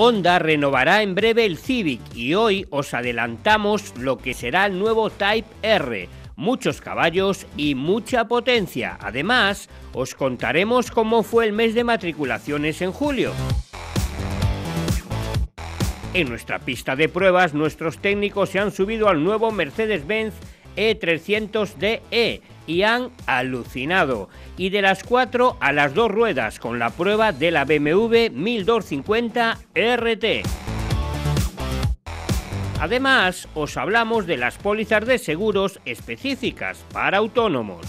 Honda renovará en breve el Civic y hoy os adelantamos lo que será el nuevo Type R. Muchos caballos y mucha potencia. Además, os contaremos cómo fue el mes de matriculaciones en julio. En nuestra pista de pruebas, nuestros técnicos se han subido al nuevo Mercedes-Benz E300DE y han alucinado. Y de las 4 a las 2 ruedas con la prueba de la BMW 1250 RT. Además, os hablamos de las pólizas de seguros específicas para autónomos.